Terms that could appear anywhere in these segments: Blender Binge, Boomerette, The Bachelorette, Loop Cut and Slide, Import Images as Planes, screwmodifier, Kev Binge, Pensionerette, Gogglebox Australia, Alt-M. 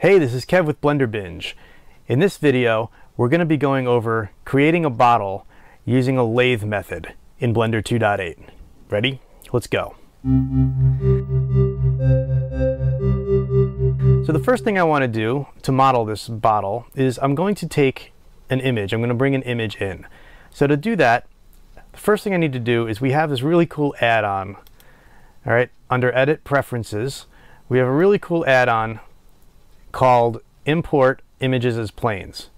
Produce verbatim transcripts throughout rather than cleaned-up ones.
Hey, this is Kev with Blender Binge. In this video, we're going to be going over creating a bottle using a lathe method in Blender two point eight. Ready? Let's go. So the first thing I want to do to model this bottle is I'm going to take an image. I'm going to bring an image in. So to do that, the first thing I need to do is we have this really cool add-on. All right, under Edit Preferences, we have a really cool add-on called Import Images as Planes.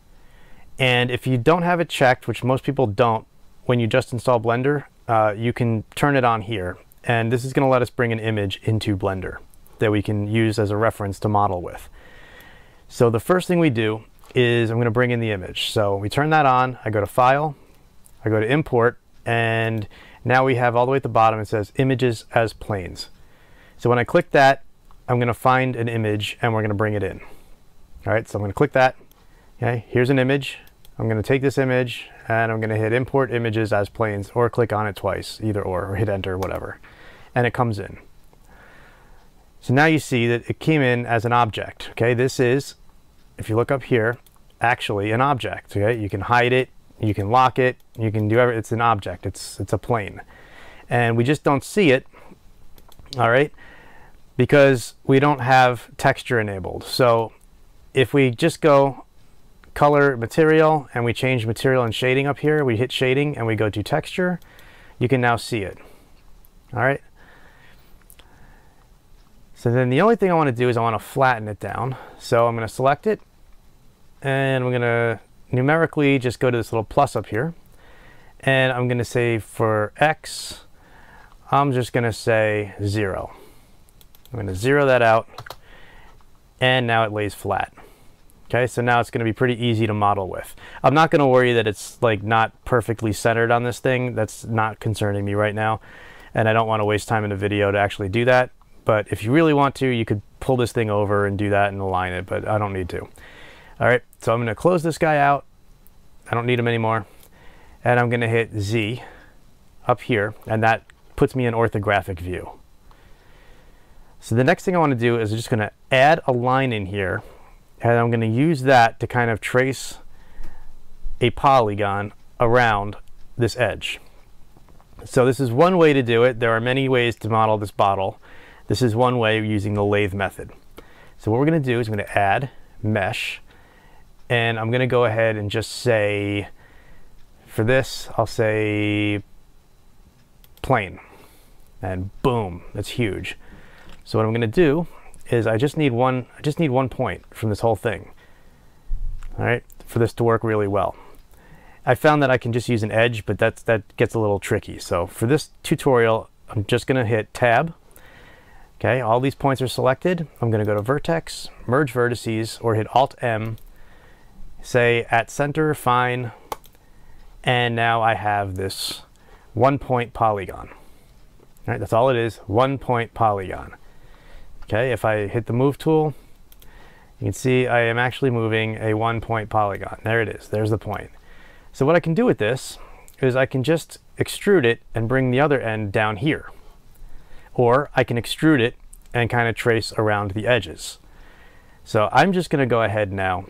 And if you don't have it checked, which most people don't when you just install Blender, uh, you can turn it on here. And this is going to let us bring an image into Blender that we can use as a reference to model with. So the first thing we do is I'm going to bring in the image. So we turn that on, I go to File, I go to Import, and now we have all the way at the bottom it says Images as Planes. So when I click that, I'm going to find an image and we're going to bring it in. All right, so I'm going to click that. Okay, here's an image. I'm going to take this image and I'm going to hit Import Images as Planes, or click on it twice, either or, or hit Enter, whatever. And it comes in. So now you see that it came in as an object. Okay, this is, if you look up here, actually an object. Okay, you can hide it, you can lock it, you can do everything. It's an object. It's it's a plane, and we just don't see it. All right, because we don't have texture enabled. So if we just go color material and we change material and shading up here, we hit shading and we go to texture, you can now see it. All right. So then the only thing I want to do is I want to flatten it down. So I'm going to select it and we're going to numerically just go to this little plus up here. And I'm going to say for X, I'm just going to say zero. I'm going to zero that out, and now it lays flat. Okay, so now it's going to be pretty easy to model with. I'm not going to worry that it's like not perfectly centered on this thing. That's not concerning me right now, and I don't want to waste time in a video to actually do that. But if you really want to, you could pull this thing over and do that and align it, but I don't need to. All right, so I'm going to close this guy out. I don't need him anymore. And I'm going to hit Z up here, and that puts me in orthographic view. So the next thing I want to do is I'm just going to add a line in here, and I'm going to use that to kind of trace a polygon around this edge. So this is one way to do it. There are many ways to model this bottle. This is one way using the lathe method. So what we're going to do is I'm going to add mesh, and I'm going to go ahead and just say, for this, I'll say plane, and boom, it's huge. So what I'm going to do is I just need one I just need one point from this whole thing, all right, for this to work really well. I found that I can just use an edge, but that's that gets a little tricky. So for this tutorial, I'm just going to hit Tab. Okay, all these points are selected. I'm going to go to Vertex, Merge Vertices, or hit Alt-M, say at center, fine, and now I have this one-point polygon. All right, that's all it is, one-point polygon. Okay, if I hit the move tool, you can see I am actually moving a one point polygon. There it is, there's the point. So what I can do with this is I can just extrude it and bring the other end down here. Or I can extrude it and kind of trace around the edges. So I'm just gonna go ahead now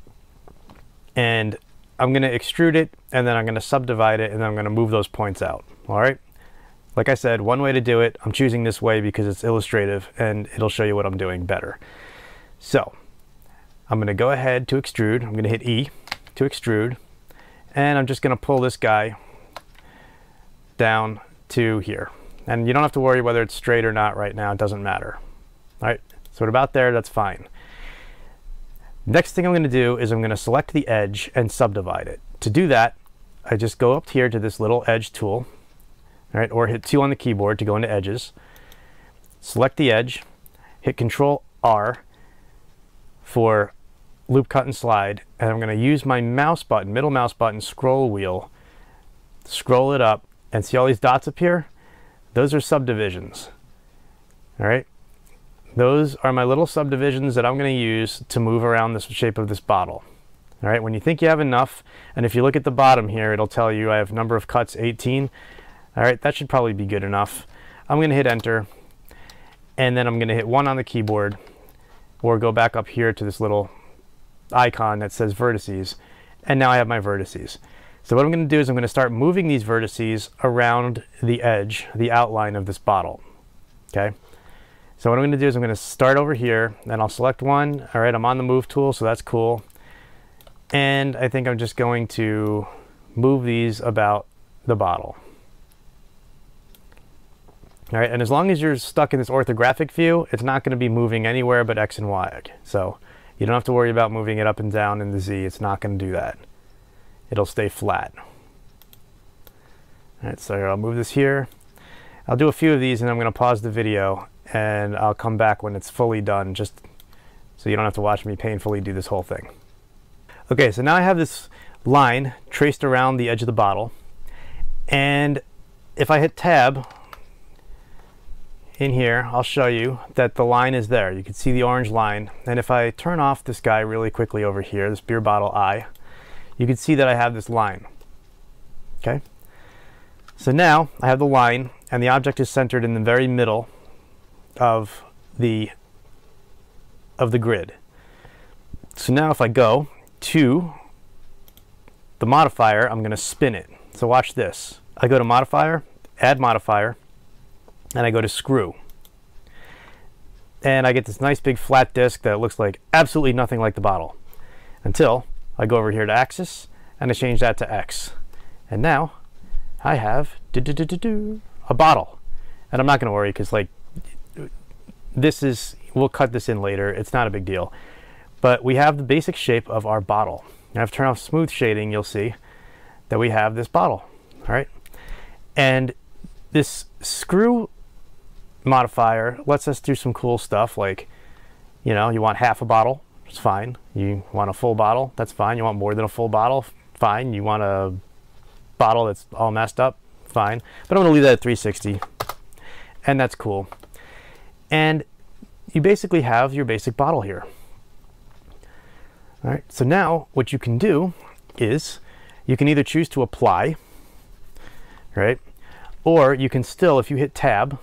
and I'm gonna extrude it, and then I'm gonna subdivide it, and then I'm gonna move those points out, all right? Like I said, one way to do it. I'm choosing this way because it's illustrative and it'll show you what I'm doing better. So I'm going to go ahead to extrude. I'm going to hit E to extrude, and I'm just going to pull this guy down to here. And you don't have to worry whether it's straight or not right now. It doesn't matter. All right, so about there, that's fine. Next thing I'm going to do is I'm going to select the edge and subdivide it. To do that, I just go up here to this little edge tool. All right, or hit two on the keyboard to go into edges. Select the edge, hit Control R for Loop Cut and Slide, and I'm going to use my mouse button, middle mouse button, scroll wheel, scroll it up, and see all these dots appear? Those are subdivisions. All right, those are my little subdivisions that I'm going to use to move around the shape of this bottle. All right, when you think you have enough, and if you look at the bottom here, it'll tell you I have number of cuts eighteen. All right, that should probably be good enough. I'm going to hit Enter, and then I'm going to hit one on the keyboard, or go back up here to this little icon that says vertices, and now I have my vertices. So what I'm going to do is I'm going to start moving these vertices around the edge, the outline of this bottle. Okay. So what I'm going to do is I'm going to start over here, and I'll select one. All right, I'm on the move tool, so that's cool. And I think I'm just going to move these about the bottle. All right, and as long as you're stuck in this orthographic view, it's not going to be moving anywhere but X and Y. So you don't have to worry about moving it up and down in the Z. It's not going to do that. It'll stay flat. All right, so I'll move this here. I'll do a few of these, and I'm going to pause the video, and I'll come back when it's fully done, just so you don't have to watch me painfully do this whole thing. Okay, so now I have this line traced around the edge of the bottle, and if I hit Tab in here, I'll show you that the line is there. You can see the orange line. And if I turn off this guy really quickly over here, this beer bottle eye, you can see that I have this line. Okay. So now I have the line, and the object is centered in the very middle of the, of the grid. So now if I go to the modifier, I'm going to spin it. So watch this. I go to modifier, add modifier, and I go to screw, and I get this nice big flat disc that looks like absolutely nothing like the bottle, until I go over here to axis and I change that to X, and now I have do, do, do, do, do, a bottle. And I'm not going to worry, because like this is, we'll cut this in later, it's not a big deal, but we have the basic shape of our bottle. Now if I turn off smooth shading, you'll see that we have this bottle. All right, and this screw modifier lets us do some cool stuff, like, you know, you want half a bottle, it's fine. You want a full bottle, that's fine. You want more than a full bottle, fine. You want a bottle that's all messed up, fine. But I'm gonna leave that at three sixty, and that's cool. And you basically have your basic bottle here. All right, so now what you can do is you can either choose to apply, right? Or you can still, if you hit Tab,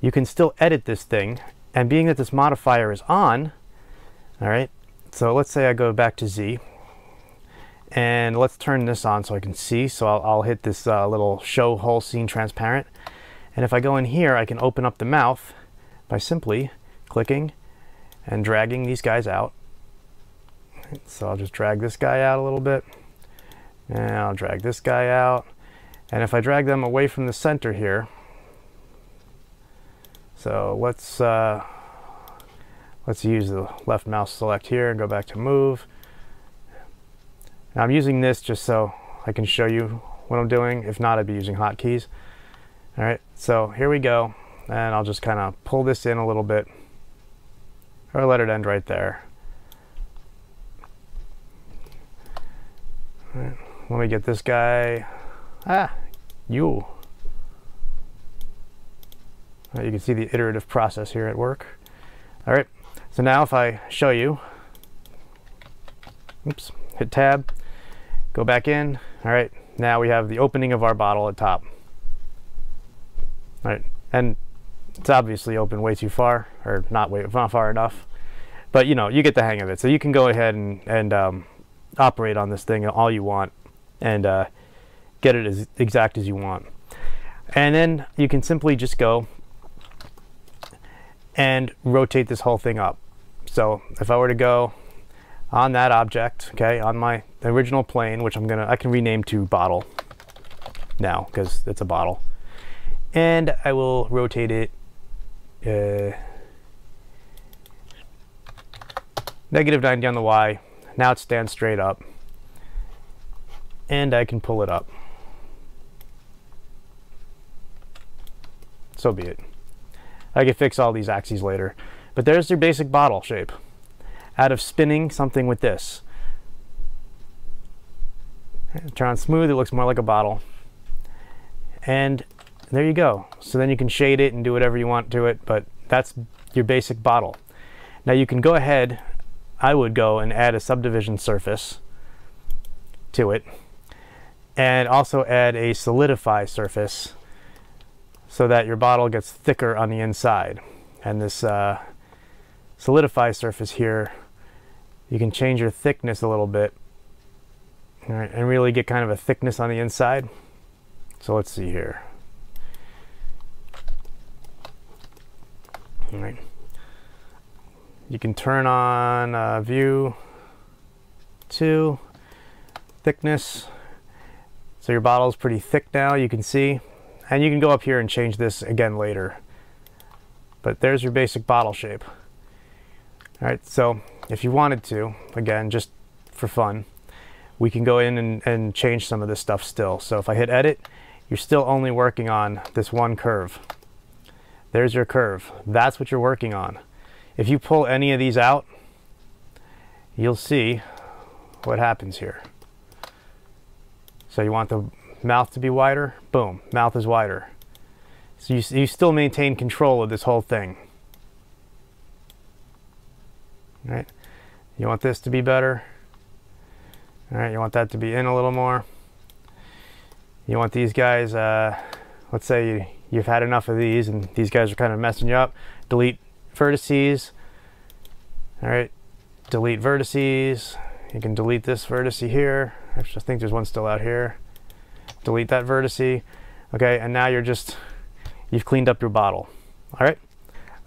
you can still edit this thing. And being that this modifier is on, all right, so let's say I go back to Z, and let's turn this on so I can see. So I'll, I'll hit this uh, little show whole scene transparent. And if I go in here, I can open up the mouth by simply clicking and dragging these guys out. So I'll just drag this guy out a little bit, and I'll drag this guy out. And if I drag them away from the center here, so let's uh, let's use the left mouse select here and go back to move. Now I'm using this just so I can show you what I'm doing. If not, I'd be using hotkeys. All right, so here we go, and I'll just kind of pull this in a little bit, or let it end right there. All right, let me get this guy. Ah, you. Well, you can see the iterative process here at work. All right, so now if I show you, oops, hit Tab, go back in. All right, now we have the opening of our bottle at top. All right, and it's obviously open way too far, or not way not far enough, but you know, you get the hang of it. So you can go ahead and, and um, operate on this thing all you want, and uh, get it as exact as you want. And then you can simply just go and rotate this whole thing up. So if I were to go on that object, okay, on my original plane, which I'm gonna, I can rename to bottle now because it's a bottle, and I will rotate it uh, negative ninety on the Y. Now it stands straight up, and I can pull it up. So be it. I can fix all these axes later. But there's your basic bottle shape out of spinning something with this. Turn on smooth, it looks more like a bottle. And there you go. So then you can shade it and do whatever you want to it, but that's your basic bottle. Now you can go ahead, I would go and add a subdivision surface to it, and also add a solidify surface, so that your bottle gets thicker on the inside. And this uh, solidify surface here you can change your thickness a little bit. All right, and really get kind of a thickness on the inside. So let's see here. All right. You can turn on uh, view to thickness. So your bottle is pretty thick now, you can see. And you can go up here and change this again later. But there's your basic bottle shape. All right, so if you wanted to, again, just for fun, we can go in and, and change some of this stuff still. So if I hit edit, you're still only working on this one curve. There's your curve. That's what you're working on. If you pull any of these out, you'll see what happens here. So you want the mouth to be wider? Boom, mouth is wider. So you, you still maintain control of this whole thing. All right, you want this to be better. All right, you want that to be in a little more. You want these guys, uh, let's say you, you've had enough of these and these guys are kind of messing you up. Delete vertices. All right, delete vertices. You can delete this vertex here. I just think there's one still out here. Delete that vertex. Okay, and now you're just, you've cleaned up your bottle. All right.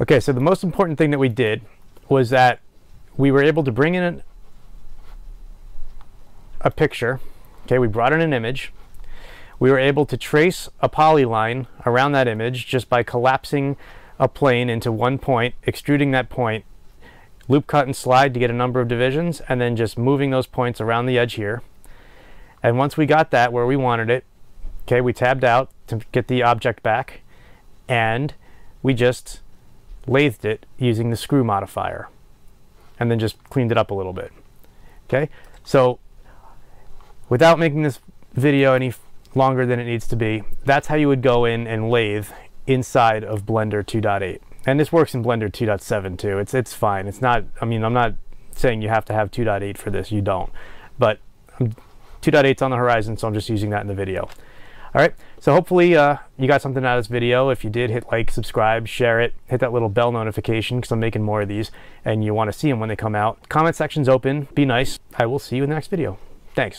Okay, so the most important thing that we did was that we were able to bring in an, a picture. Okay, we brought in an image. We were able to trace a polyline around that image just by collapsing a plane into one point, extruding that point, loop cut and slide to get a number of divisions, and then just moving those points around the edge here. And once we got that where we wanted it, okay, we tabbed out to get the object back, and we just lathed it using the screw modifier, and then just cleaned it up a little bit. Okay, so without making this video any longer than it needs to be, that's how you would go in and lathe inside of Blender two point eight. And this works in Blender two point seven too. It's, it's fine. It's not, I mean, I'm not saying you have to have two point eight for this. You don't. But two point eight's on the horizon, so I'm just using that in the video. All right. So hopefully uh, you got something out of this video. If you did, hit like, subscribe, share it, hit that little bell notification because I'm making more of these and you want to see them when they come out. Comment section's open. Be nice. I will see you in the next video. Thanks.